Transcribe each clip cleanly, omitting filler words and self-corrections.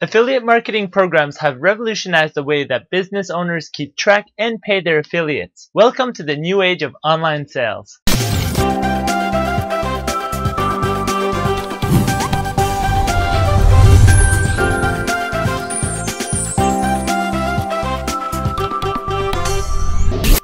Affiliate marketing programs have revolutionized the way that business owners keep track and pay their affiliates. Welcome to the new age of online sales.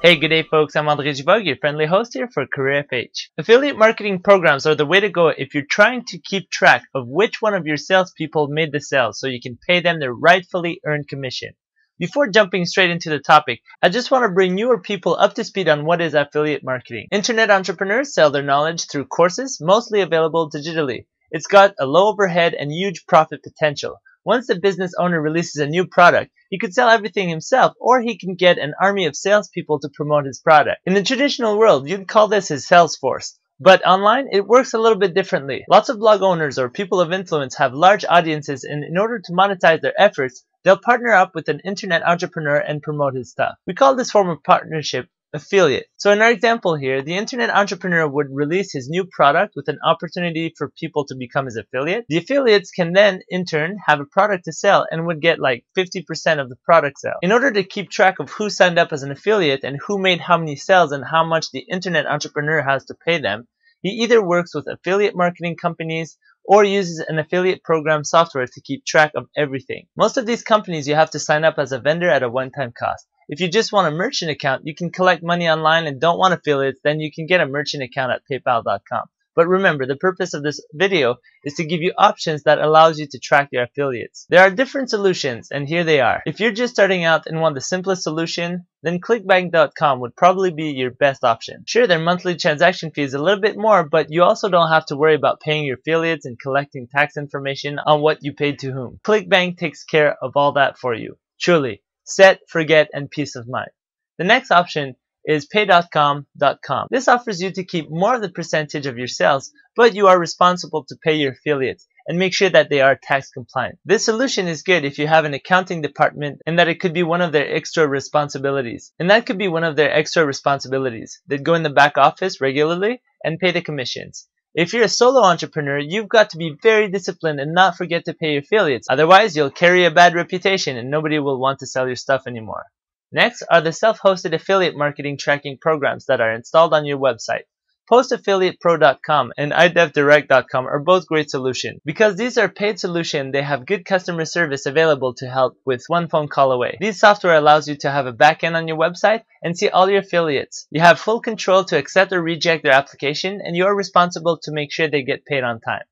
Hey, good day folks, I'm André Givogue, your friendly host here for CareerFH. Affiliate marketing programs are the way to go if you're trying to keep track of which one of your salespeople made the sale so you can pay them their rightfully earned commission. Before jumping straight into the topic, I just want to bring newer people up to speed on what is affiliate marketing. Internet entrepreneurs sell their knowledge through courses, mostly available digitally. It's got a low overhead and huge profit potential. Once the business owner releases a new product, he could sell everything himself, or he can get an army of salespeople to promote his product. In the traditional world, you'd call this his sales force. But online, it works a little bit differently. Lots of blog owners or people of influence have large audiences, and in order to monetize their efforts, they'll partner up with an internet entrepreneur and promote his stuff. We call this form of partnership affiliate. So in our example here, the internet entrepreneur would release his new product with an opportunity for people to become his affiliate. The affiliates can then, in turn, have a product to sell and would get like 50% of the product sale. In order to keep track of who signed up as an affiliate and who made how many sales and how much the internet entrepreneur has to pay them, he either works with affiliate marketing companies or uses an affiliate program software to keep track of everything. Most of these companies you have to sign up as a vendor at a one-time cost. If you just want a merchant account, you can collect money online and don't want affiliates, then you can get a merchant account at paypal.com. But remember, the purpose of this video is to give you options that allows you to track your affiliates. There are different solutions, and here they are. If you're just starting out and want the simplest solution, then Clickbank.com would probably be your best option. Sure, their monthly transaction fee is a little bit more, but you also don't have to worry about paying your affiliates and collecting tax information on what you paid to whom. Clickbank takes care of all that for you. Truly. Set, forget, and peace of mind. The next option is Paydotcom.com. This offers you to keep more of the percentage of your sales, but you are responsible to pay your affiliates and make sure that they are tax compliant. This solution is good if you have an accounting department and that it could be one of their extra responsibilities. They'd go in the back office regularly and pay the commissions. If you're a solo entrepreneur, you've got to be very disciplined and not forget to pay your affiliates. Otherwise, you'll carry a bad reputation and nobody will want to sell your stuff anymore. Next are the self-hosted affiliate marketing tracking programs that are installed on your website. PostAffiliatePro.com and iDevDirect.com are both great solutions. Because these are paid solutions, they have good customer service available to help with one phone call away. This software allows you to have a backend on your website and see all your affiliates. You have full control to accept or reject their application, and you are responsible to make sure they get paid on time.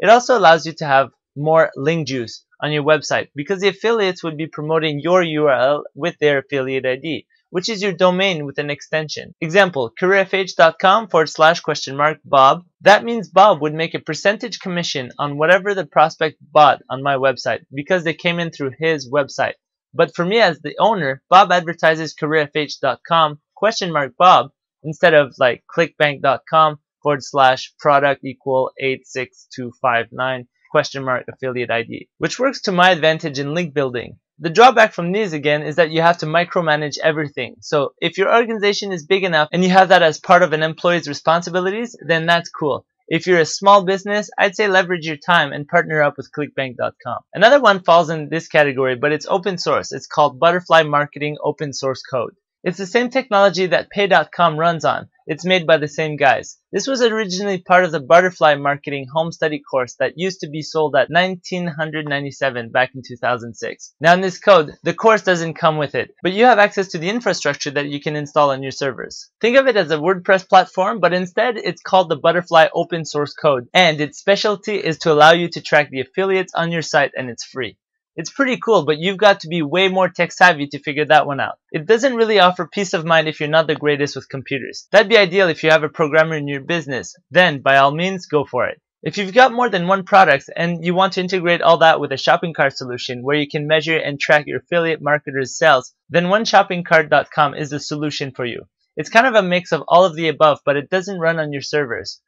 It also allows you to have more link juice on your website because the affiliates would be promoting your URL with their affiliate ID, which is your domain with an extension. Example, careerfh.com/Bob. That means Bob would make a percentage commission on whatever the prospect bought on my website because they came in through his website. But for me as the owner, Bob advertises careerfh.com/Bob instead of like clickbank.com/product=86259$affiliate ID, which works to my advantage in link building. The drawback from these again is that you have to micromanage everything. So if your organization is big enough and you have that as part of an employee's responsibilities, then that's cool. If you're a small business, I'd say leverage your time and partner up with clickbank.com. Another one falls in this category, but it's open source. It's called Butterfly Marketing Open Source Code. It's the same technology that Pay.com runs on. It's made by the same guys. This was originally part of the Butterfly Marketing Home Study course that used to be sold at $1997 back in 2006. Now in this code, the course doesn't come with it, but you have access to the infrastructure that you can install on your servers. Think of it as a WordPress platform, but instead it's called the Butterfly Open Source Code, and its specialty is to allow you to track the affiliates on your site, and it's free. It's pretty cool, but you've got to be way more tech savvy to figure that one out. It doesn't really offer peace of mind if you're not the greatest with computers. That'd be ideal if you have a programmer in your business. Then, by all means, go for it. If you've got more than one product and you want to integrate all that with a shopping cart solution where you can measure and track your affiliate marketers' sales, then oneShoppingCart.com is the solution for you. It's kind of a mix of all of the above, but it doesn't run on your servers.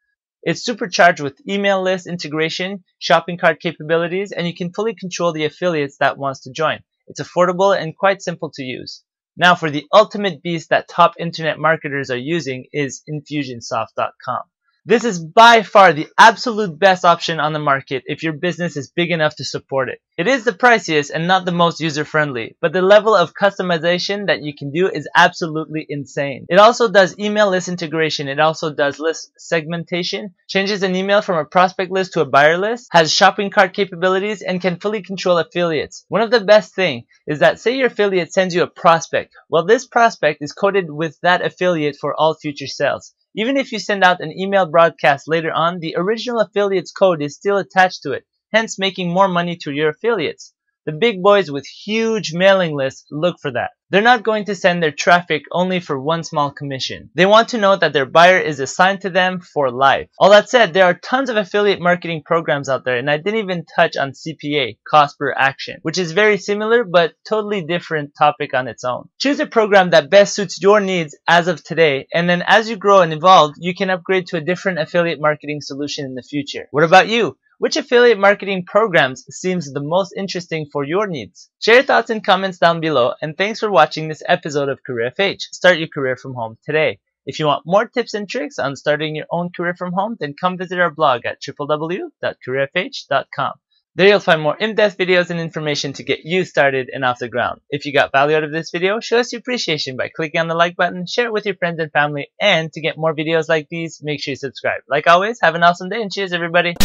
It's supercharged with email list integration, shopping cart capabilities, and you can fully control the affiliates that wants to join. It's affordable and quite simple to use. Now for the ultimate beast that top internet marketers are using is Infusionsoft.com. This is by far the absolute best option on the market if your business is big enough to support it. It is the priciest and not the most user-friendly, but the level of customization that you can do is absolutely insane. It also does email list integration. It also does list segmentation, changes an email from a prospect list to a buyer list, has shopping cart capabilities, and can fully control affiliates. One of the best things is that, say your affiliate sends you a prospect. Well, this prospect is coded with that affiliate for all future sales. Even if you send out an email broadcast later on, the original affiliate's code is still attached to it, hence making more money to your affiliates. The big boys with huge mailing lists look for that. They're not going to send their traffic only for one small commission. They want to know that their buyer is assigned to them for life. All that said, there are tons of affiliate marketing programs out there, and I didn't even touch on CPA, cost per action, which is very similar but totally different topic on its own. Choose a program that best suits your needs as of today, and then as you grow and evolve, you can upgrade to a different affiliate marketing solution in the future. What about you? Which affiliate marketing programs seems the most interesting for your needs? Share your thoughts and comments down below, and thanks for watching this episode of CareerFH. Start your career from home today. If you want more tips and tricks on starting your own career from home, then come visit our blog at www.careerfh.com. There you'll find more in-depth videos and information to get you started and off the ground. If you got value out of this video, show us your appreciation by clicking on the like button, share it with your friends and family, and to get more videos like these, make sure you subscribe. Like always, have an awesome day, and cheers everybody!